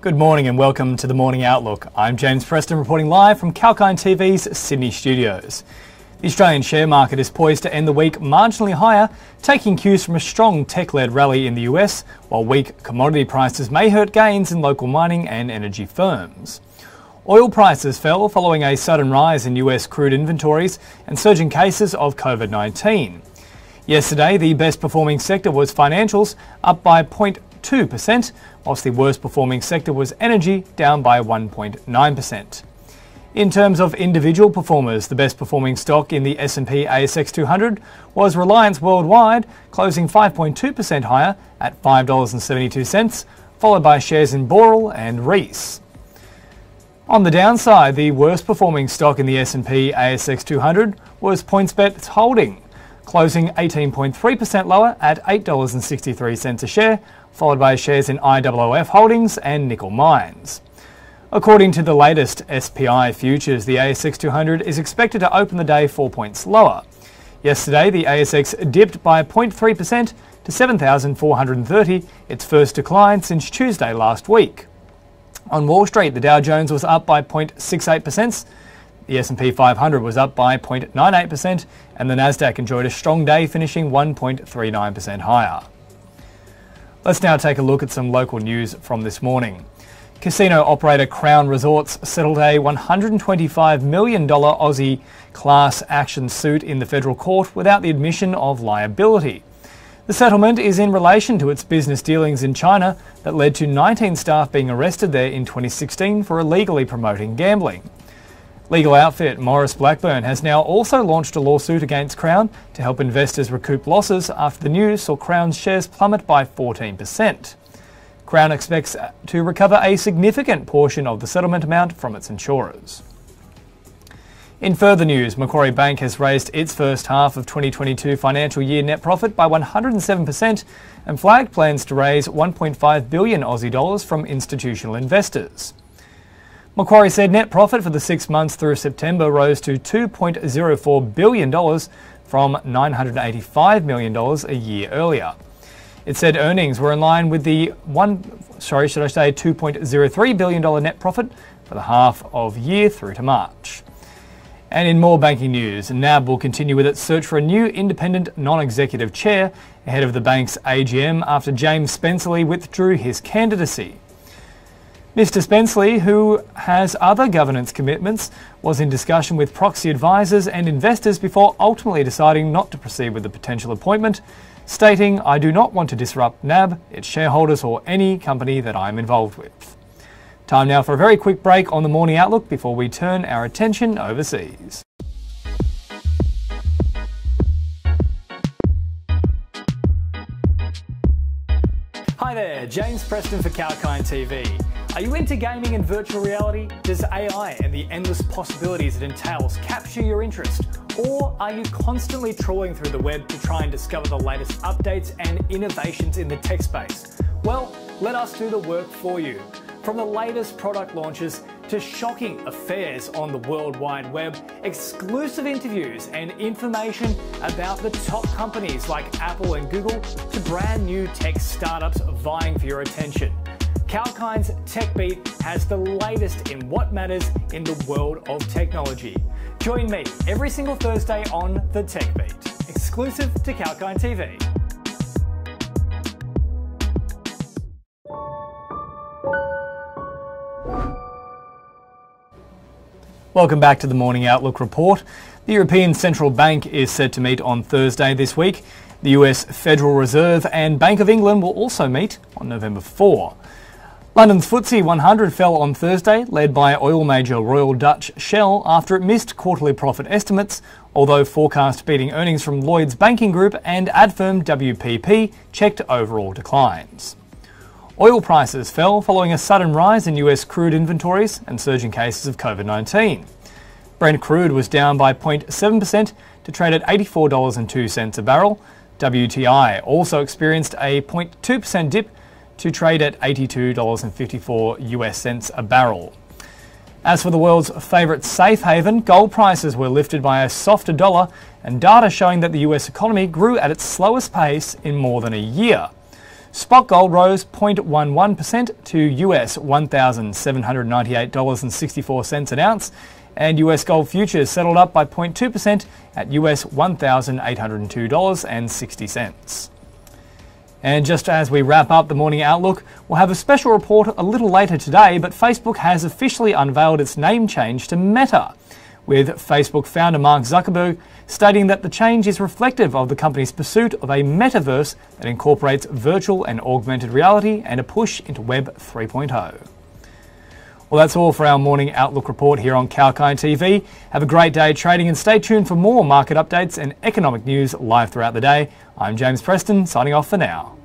Good morning and welcome to the Morning Outlook. I'm James Preston reporting live from Kalkine TV's Sydney studios. The Australian share market is poised to end the week marginally higher, taking cues from a strong tech-led rally in the US, while weak commodity prices may hurt gains in local mining and energy firms. Oil prices fell following a sudden rise in US crude inventories and surging cases of COVID-19. Yesterday, the best-performing sector was financials, up by 0.2%, whilst the worst-performing sector was energy, down by 1.9%. In terms of individual performers, the best-performing stock in the S&P ASX 200 was Reliance Worldwide, closing 5.2% higher at $5.72, followed by shares in Boral and Reese. On the downside, the worst-performing stock in the S&P ASX 200 was PointsBet Holdings, closing 18.3% lower at $8.63 a share, followed by shares in IOOF Holdings and Nickel Mines. According to the latest SPI futures, the ASX 200 is expected to open the day 4 points lower. Yesterday, the ASX dipped by 0.3% to 7,430, its first decline since Tuesday last week. On Wall Street, the Dow Jones was up by 0.68%, the S&P 500 was up by 0.98%, and the Nasdaq enjoyed a strong day, finishing 1.39% higher. Let's now take a look at some local news from this morning. Casino operator Crown Resorts settled a $125 million Aussie class action suit in the federal court without the admission of liability. The settlement is in relation to its business dealings in China that led to 19 staff being arrested there in 2016 for illegally promoting gambling. Legal outfit Maurice Blackburn has now also launched a lawsuit against Crown to help investors recoup losses after the news saw Crown's shares plummet by 14%. Crown expects to recover a significant portion of the settlement amount from its insurers. In further news, Macquarie Bank has raised its first half of 2022 financial year net profit by 107% and flagged plans to raise 1.5 billion Aussie dollars from institutional investors. Macquarie said net profit for the 6 months through September rose to $2.04 billion from $985 million a year earlier. It said earnings were in line with the $2.03 billion net profit for the half of year through to March. And in more banking news, NAB will continue with its search for a new independent non-executive chair ahead of the bank's AGM after James Spensley withdrew his candidacy. Mr. Spensley, who has other governance commitments, was in discussion with proxy advisors and investors before ultimately deciding not to proceed with the potential appointment, stating, "I do not want to disrupt NAB, its shareholders or any company that I'm involved with." Time now for a very quick break on the Morning Outlook before we turn our attention overseas. Hi there, James Preston for Kalkine TV. Are you into gaming and virtual reality? Does AI and the endless possibilities it entails capture your interest? Or are you constantly trawling through the web to try and discover the latest updates and innovations in the tech space? Well, let us do the work for you. From the latest product launches to shocking affairs on the World Wide Web, exclusive interviews and information about the top companies like Apple and Google to brand new tech startups vying for your attention. Kalkine's Tech Beat has the latest in what matters in the world of technology. Join me every single Thursday on The Tech Beat, exclusive to Kalkine TV. Welcome back to the Morning Outlook report. The European Central Bank is set to meet on Thursday this week. The US Federal Reserve and Bank of England will also meet on November 4. London's FTSE 100 fell on Thursday, led by oil major Royal Dutch Shell after it missed quarterly profit estimates, although forecast beating earnings from Lloyds Banking Group and ad firm WPP checked overall declines. Oil prices fell following a sudden rise in US crude inventories and surging cases of COVID-19. Brent crude was down by 0.7% to trade at $84.02 a barrel. WTI also experienced a 0.2% dip to trade at $82.54 a barrel. As for the world's favourite safe haven, gold prices were lifted by a softer dollar and data showing that the US economy grew at its slowest pace in more than a year. Spot gold rose 0.11% to US $1,798.64 an ounce, and US gold futures settled up by 0.2% at US $1,802.60. And just as we wrap up the morning outlook, we'll have a special report a little later today, but Facebook has officially unveiled its name change to Meta, with Facebook founder Mark Zuckerberg stating that the change is reflective of the company's pursuit of a metaverse that incorporates virtual and augmented reality and a push into Web 3.0. Well, that's all for our morning outlook report here on Kalkine TV. Have a great day trading and stay tuned for more market updates and economic news live throughout the day. I'm James Preston, signing off for now.